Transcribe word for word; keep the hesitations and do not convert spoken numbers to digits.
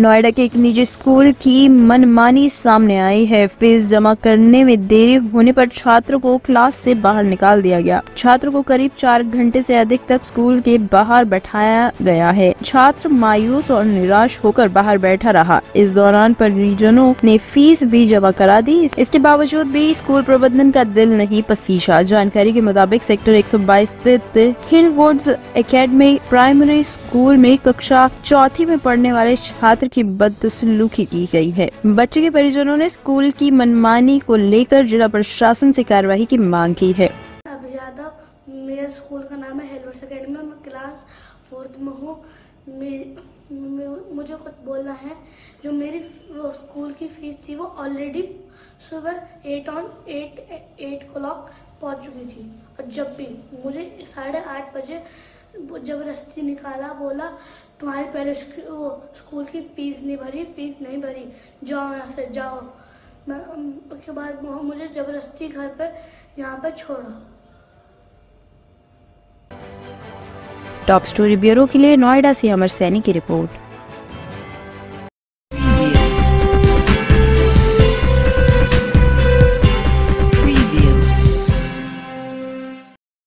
नोएडा के एक निजी स्कूल की मनमानी सामने आई है। फीस जमा करने में देरी होने पर छात्र को क्लास से बाहर निकाल दिया गया। छात्र को करीब चार घंटे से अधिक तक स्कूल के बाहर बैठाया गया है। छात्र मायूस और निराश होकर बाहर बैठा रहा। इस दौरान परिजनों ने फीस भी जमा करा दी। इसके बावजूद भी स्कूल प्रबंधन का दिल नहीं पसीजा। जानकारी के मुताबिक सेक्टर एक सौ बाईस स्थित हिलवुड्स एकेडमी प्राइमरी स्कूल में कक्षा चौथी में पढ़ने वाले छात्र की बदसलूकी की गई है। बच्चे के परिजनों ने स्कूल की मनमानी को लेकर जिला प्रशासन से कार्रवाई की मांग की है। मेरे स्कूल का नाम है हिलवुड्स एकेडमी। मैं क्लास फोर्थ में हूँ। मुझे कुछ बोलना है। जो मेरी वो स्कूल की फीस थी वो ऑलरेडी सुबह eight on eight eight clock पहुँच चुकी थी, और जब भी मुझे साढ़े आठ बजे जबरदस्ती निकाला। बोला तुम्हारे पहले वो स्कूल की फीस नहीं भरी, फीस नहीं भरी, जाओ यहाँ से जाओ। मैं उसके बाद मुझे जबरदस्ती घर पे यहाँ पे छोड़ा। टॉप स्टोरी ब्यूरो के लिए नोएडा से अमर सैनी की रिपोर्ट।